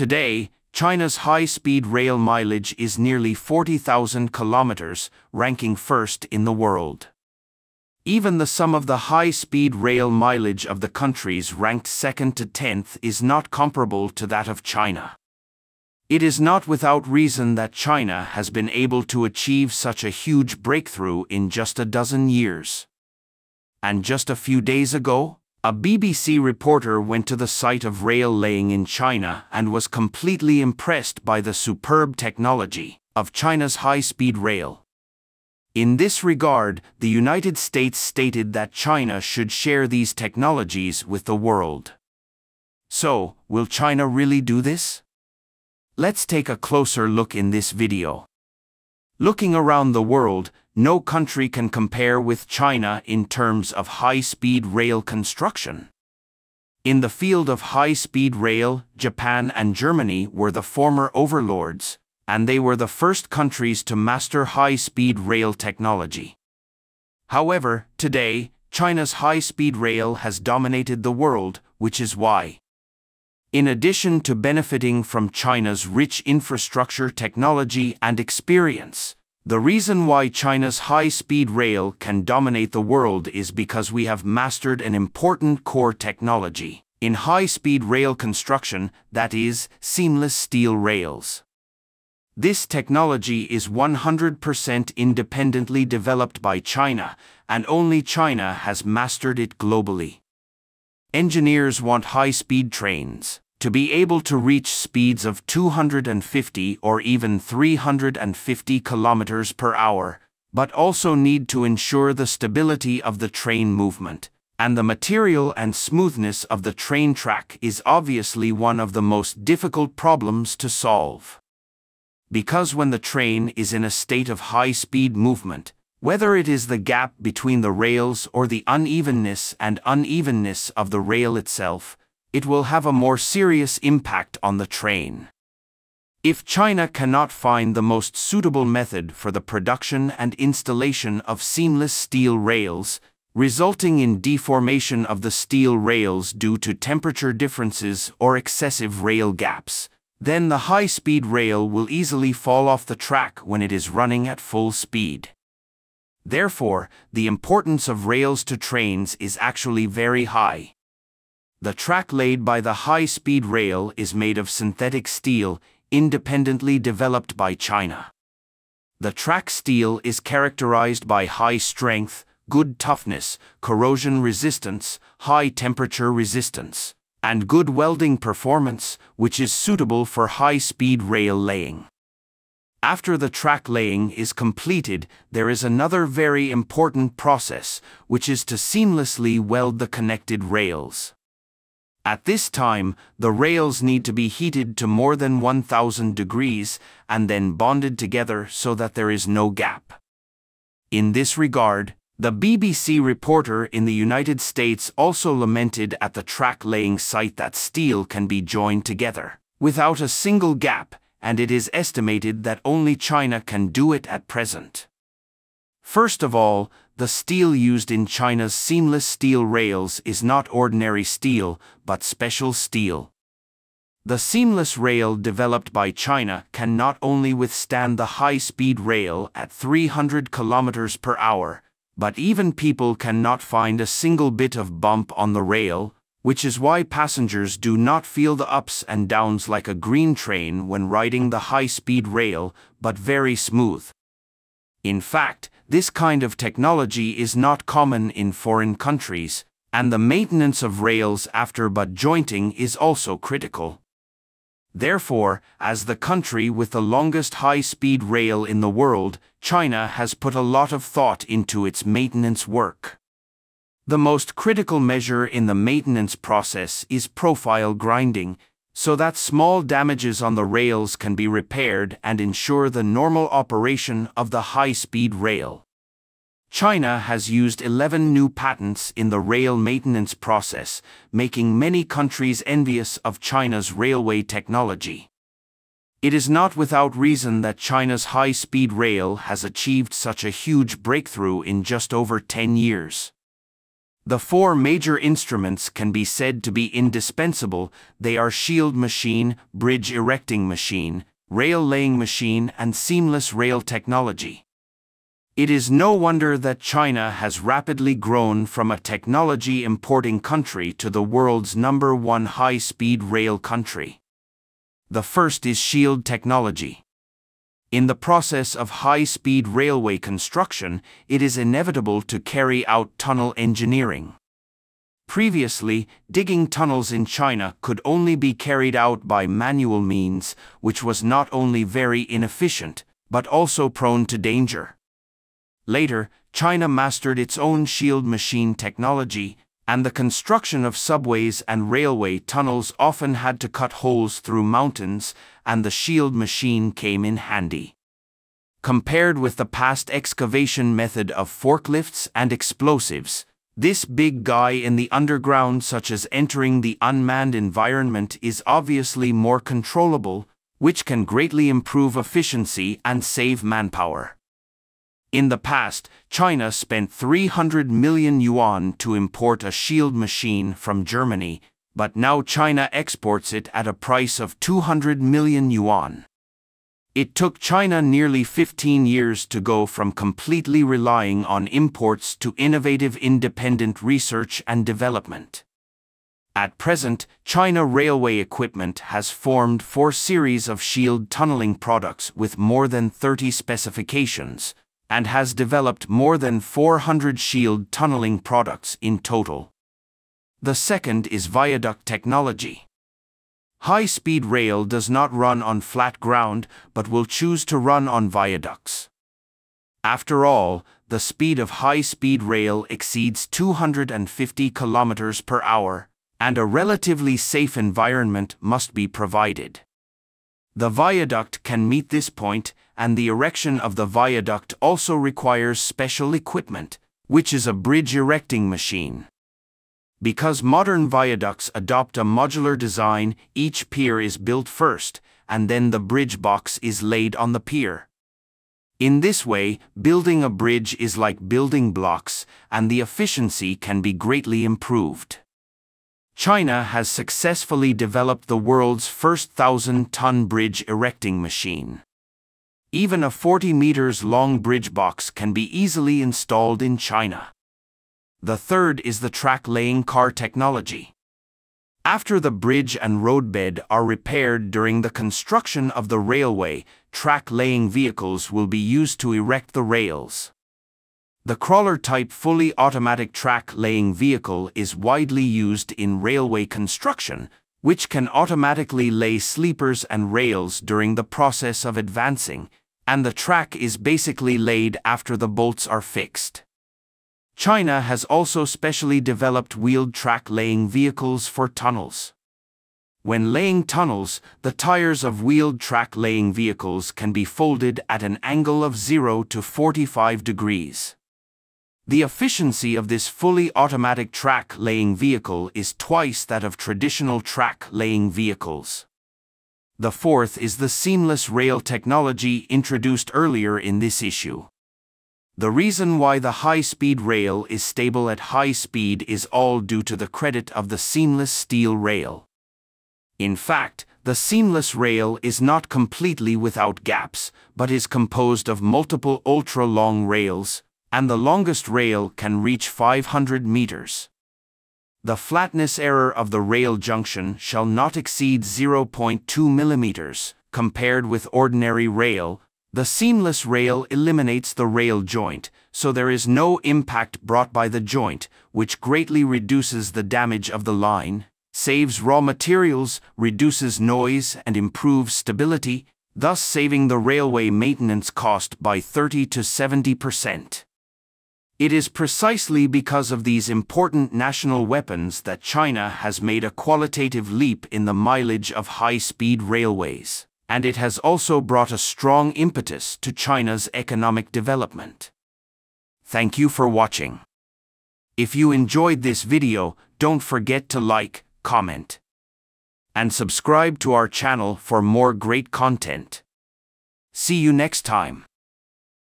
Today, China's high-speed rail mileage is nearly 40,000 kilometers, ranking first in the world. Even the sum of the high-speed rail mileage of the countries ranked 2nd to 10th is not comparable to that of China. It is not without reason that China has been able to achieve such a huge breakthrough in just a dozen years. And just a few days ago, a BBC reporter went to the site of rail laying in China and was completely impressed by the superb technology of China's high-speed rail. In this regard, the United States stated that China should share these technologies with the world. So, will China really do this? Let's take a closer look in this video. Looking around the world, no country can compare with China in terms of high-speed rail construction. In the field of high-speed rail, Japan and Germany were the former overlords, and they were the first countries to master high-speed rail technology. However, today, China's high-speed rail has dominated the world, which is why, in addition to benefiting from China's rich infrastructure, technology and experience, the reason why China's high-speed rail can dominate the world is because we have mastered an important core technology in high-speed rail construction, that is, seamless steel rails. This technology is 100% independently developed by China, and only China has mastered it globally. Engineers want high-speed trains to be able to reach speeds of 250 or even 350 kilometers per hour, but also need to ensure the stability of the train movement, and the material and smoothness of the train track is obviously one of the most difficult problems to solve. Because when the train is in a state of high-speed movement, whether it is the gap between the rails or the unevenness of the rail itself, it will have a more serious impact on the train. If China cannot find the most suitable method for the production and installation of seamless steel rails, resulting in deformation of the steel rails due to temperature differences or excessive rail gaps, then the high-speed rail will easily fall off the track when it is running at full speed. Therefore, the importance of rails to trains is actually very high. The track laid by the high-speed rail is made of synthetic steel, independently developed by China. The track steel is characterized by high strength, good toughness, corrosion resistance, high temperature resistance, and good welding performance, which is suitable for high-speed rail laying. After the track laying is completed, there is another very important process, which is to seamlessly weld the connected rails. At this time, the rails need to be heated to more than 1,000 degrees and then bonded together so that there is no gap. In this regard, the BBC reporter in the United States also lamented at the track laying site that steel can be joined together without a single gap, and it is estimated that only China can do it at present. First of all, the steel used in China's seamless steel rails is not ordinary steel, but special steel. The seamless rail developed by China can not only withstand the high-speed rail at 300 km per hour, but even people cannot find a single bit of bump on the rail, which is why passengers do not feel the ups and downs like a green train when riding the high-speed rail, but very smooth. In fact, this kind of technology is not common in foreign countries, and the maintenance of rails after butt jointing is also critical. Therefore, as the country with the longest high-speed rail in the world, China has put a lot of thought into its maintenance work. The most critical measure in the maintenance process is profile grinding, so that small damages on the rails can be repaired and ensure the normal operation of the high-speed rail. China has used 11 new patents in the rail maintenance process, making many countries envious of China's railway technology. It is not without reason that China's high-speed rail has achieved such a huge breakthrough in just over 10 years. The four major instruments can be said to be indispensable. They are shield machine, bridge erecting machine, rail laying machine, and seamless rail technology. It is no wonder that China has rapidly grown from a technology importing country to the world's #1 high-speed rail country. The first is shield technology. In the process of high-speed railway construction, it is inevitable to carry out tunnel engineering. Previously, digging tunnels in China could only be carried out by manual means, which was not only very inefficient, but also prone to danger. Later, China mastered its own shield machine technology, and the construction of subways and railway tunnels often had to cut holes through mountains, and the shield machine came in handy. Compared with the past excavation method of forklifts and explosives, this big guy in the underground, such as entering the unmanned environment, is obviously more controllable, which can greatly improve efficiency and save manpower. In the past, China spent 300 million yuan to import a shield machine from Germany, but now China exports it at a price of 200 million yuan. It took China nearly 15 years to go from completely relying on imports to innovative independent research and development. At present, China Railway Equipment has formed 4 series of shield tunneling products with more than 30 specifications, and has developed more than 400 shield tunneling products in total. The second is viaduct technology. High-speed rail does not run on flat ground, but will choose to run on viaducts. After all, the speed of high-speed rail exceeds 250 kilometers per hour, and a relatively safe environment must be provided. The viaduct can meet this point, and the erection of the viaduct also requires special equipment, which is a bridge erecting machine. Because modern viaducts adopt a modular design, each pier is built first, and then the bridge box is laid on the pier. In this way, building a bridge is like building blocks, and the efficiency can be greatly improved. China has successfully developed the world's first 1,000-ton bridge erecting machine. Even a 40 meters long bridge box can be easily installed in China. The third is the track-laying car technology. After the bridge and roadbed are repaired during the construction of the railway, track-laying vehicles will be used to erect the rails. The crawler-type fully automatic track-laying vehicle is widely used in railway construction, which can automatically lay sleepers and rails during the process of advancing, and the track is basically laid after the bolts are fixed. China has also specially developed wheeled track-laying vehicles for tunnels. When laying tunnels, the tires of wheeled track-laying vehicles can be folded at an angle of 0 to 45 degrees. The efficiency of this fully automatic track-laying vehicle is twice that of traditional track-laying vehicles. The fourth is the seamless rail technology introduced earlier in this issue. The reason why the high-speed rail is stable at high speed is all due to the credit of the seamless steel rail. In fact, the seamless rail is not completely without gaps, but is composed of multiple ultra-long rails, and the longest rail can reach 500 meters. The flatness error of the rail junction shall not exceed 0.2 millimeters. Compared with ordinary rail, the seamless rail eliminates the rail joint, so there is no impact brought by the joint, which greatly reduces the damage of the line, saves raw materials, reduces noise, and improves stability, thus saving the railway maintenance cost by 30 to 70%. It is precisely because of these important national weapons that China has made a qualitative leap in the mileage of high-speed railways, and it has also brought a strong impetus to China's economic development. Thank you for watching. If you enjoyed this video, don't forget to like, comment, and subscribe to our channel for more great content. See you next time.